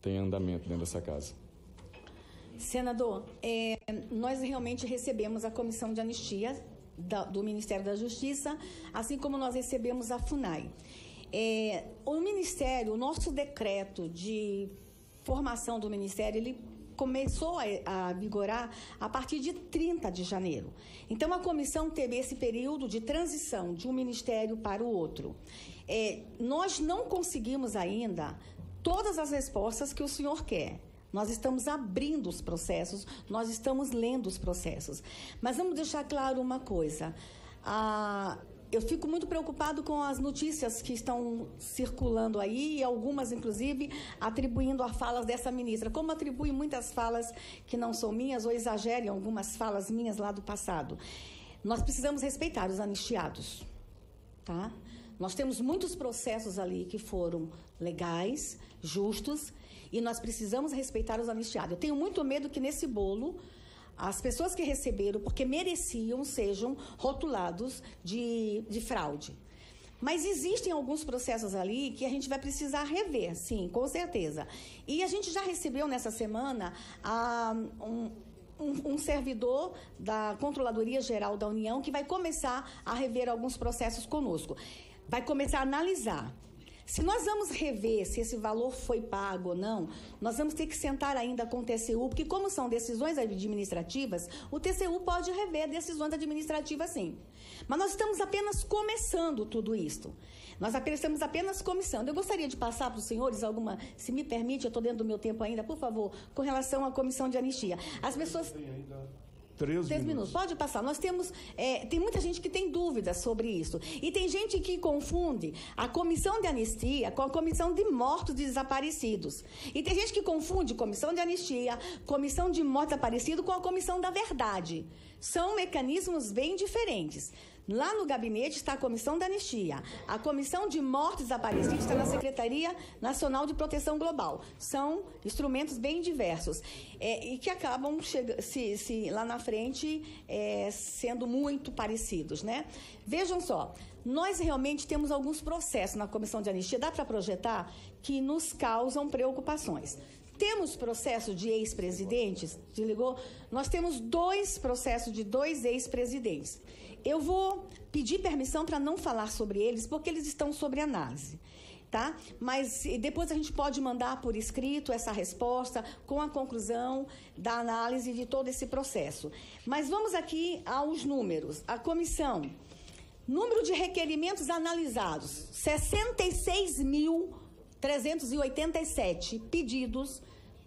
tem andamento dentro dessa casa. Senador, nós realmente recebemos a Comissão de Anistia do Ministério da Justiça, assim como nós recebemos a FUNAI. O Ministério, o nosso decreto de formação do Ministério, ele começou a vigorar a partir de 30 de janeiro. Então, a comissão teve esse período de transição de um ministério para o outro. Nós não conseguimos ainda todas as respostas que o senhor quer. Nós estamos abrindo os processos, nós estamos lendo os processos. Mas vamos deixar claro uma coisa. Eu fico muito preocupado com as notícias que estão circulando aí, e algumas, inclusive, atribuindo a falas dessa ministra, como atribui muitas falas que não são minhas ou exagerem algumas falas minhas lá do passado. Nós precisamos respeitar os anistiados, tá? Nós temos muitos processos ali que foram legais, justos, e nós precisamos respeitar os anistiados. Eu tenho muito medo que nesse bolo as pessoas que receberam, porque mereciam, sejam rotulados de fraude. Mas existem alguns processos ali que a gente vai precisar rever, sim, com certeza. E a gente já recebeu nessa semana um servidor da Controladoria Geral da União que vai começar a rever alguns processos conosco. Vai começar a analisar. Se nós vamos rever se esse valor foi pago ou não, nós vamos ter que sentar ainda com o TCU, porque como são decisões administrativas, o TCU pode rever decisões administrativas, sim. Mas nós estamos apenas começando tudo isso. Nós estamos apenas começando. Eu gostaria de passar para os senhores alguma, se me permite, eu estou dentro do meu tempo ainda, por favor, com relação à Comissão de Anistia. As pessoas... 3 minutos. Pode passar. Nós temos... tem muita gente que tem dúvidas sobre isso. E tem gente que confunde a Comissão de Anistia com a Comissão de Mortos e Desaparecidos. E tem gente que confunde Comissão de Anistia, Comissão de Mortos e Desaparecidos com a Comissão da Verdade. São mecanismos bem diferentes. Lá no gabinete está a Comissão de Anistia. A Comissão de Mortos e Desaparecidos está na Secretaria Nacional de Proteção Global. São instrumentos bem diversos. E que acabam lá na frente sendo muito parecidos, né? Vejam só, nós realmente temos alguns processos na Comissão de Anistia, dá para projetar, que nos causam preocupações. Temos processo de ex-presidentes, desligou? Nós temos 2 processos de 2 ex-presidentes. Eu vou pedir permissão para não falar sobre eles, porque eles estão sobre análise, tá? Mas depois a gente pode mandar por escrito essa resposta com a conclusão da análise de todo esse processo. Mas vamos aqui aos números. A comissão, número de requerimentos analisados, 66.387 pedidos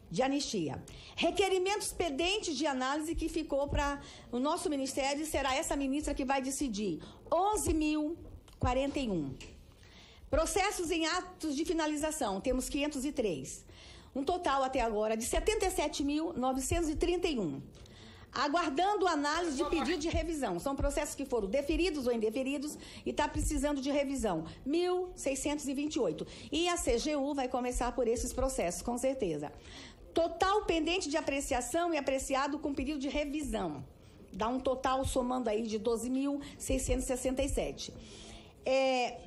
de anistia. Requerimentos pendentes de análise que ficou para o nosso ministério, e será essa ministra que vai decidir, 11.041. Processos em atos de finalização, temos 503. Um total até agora de 77.931. Aguardando análise de pedido de revisão. São processos que foram deferidos ou indeferidos e está precisando de revisão. 1.628. E a CGU vai começar por esses processos, com certeza. Total pendente de apreciação e apreciado com pedido de revisão. Dá um total somando aí de 12.667.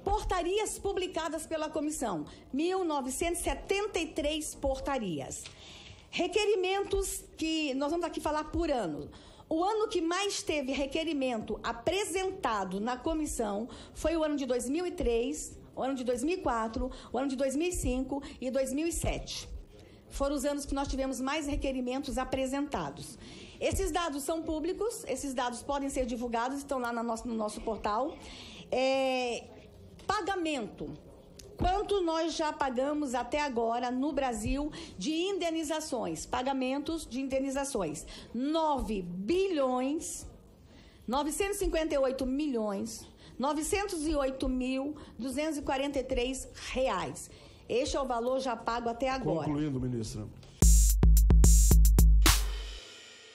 Portarias publicadas pela comissão. 1.973 portarias. Requerimentos que nós vamos aqui falar por ano. O ano que mais teve requerimento apresentado na comissão foi o ano de 2003, o ano de 2004, o ano de 2005 e 2007. Foram os anos que nós tivemos mais requerimentos apresentados. Esses dados são públicos, esses dados podem ser divulgados, estão lá no nosso portal. Pagamento. Quanto nós já pagamos até agora no Brasil de indenizações, pagamentos de indenizações? 9.958.908.243 reais. Este é o valor já pago até agora. Concluindo, ministra.